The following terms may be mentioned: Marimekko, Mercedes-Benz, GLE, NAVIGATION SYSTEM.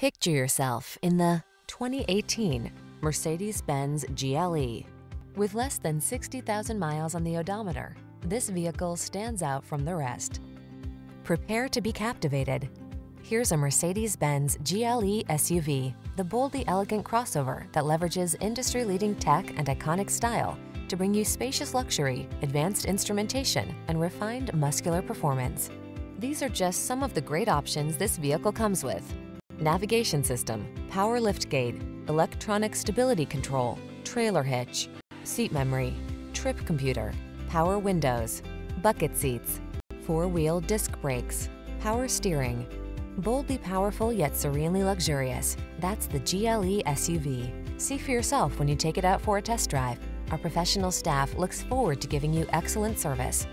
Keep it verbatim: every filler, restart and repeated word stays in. Picture yourself in the twenty eighteen Mercedes-Benz G L E. With less than sixty thousand miles on the odometer, this vehicle stands out from the rest. Prepare to be captivated. Here's a Mercedes-Benz G L E S U V, the boldly elegant crossover that leverages industry-leading tech and iconic style to bring you spacious luxury, advanced instrumentation, and refined muscular performance. These are just some of the great options this vehicle comes with: navigation system, power liftgate, electronic stability control, trailer hitch, seat memory, trip computer, power windows, bucket seats, four-wheel disc brakes, power steering. Boldly powerful yet serenely luxurious, that's the G L E S U V. See for yourself when you take it out for a test drive. Our professional staff looks forward to giving you excellent service.